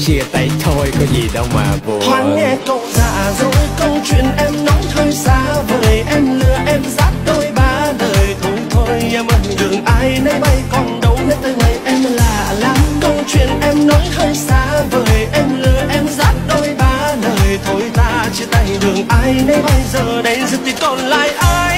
chia tay thôi có gì đâu mà buồn. Thoáng nghe cậu già dối câu chuyện em nóng hơi xa vời, em lừa em dắt đôi ba đời. Thôi thôi em ơi đường ai nấy bay, còn đâu nấy tới ngày em lạ lắm. Câu chuyện em nói hơi xa vời, em lừa em dắt đôi ba đời. Thôi ta chia tay đường ai nấy bay, giờ đây giờ thì còn lại ai.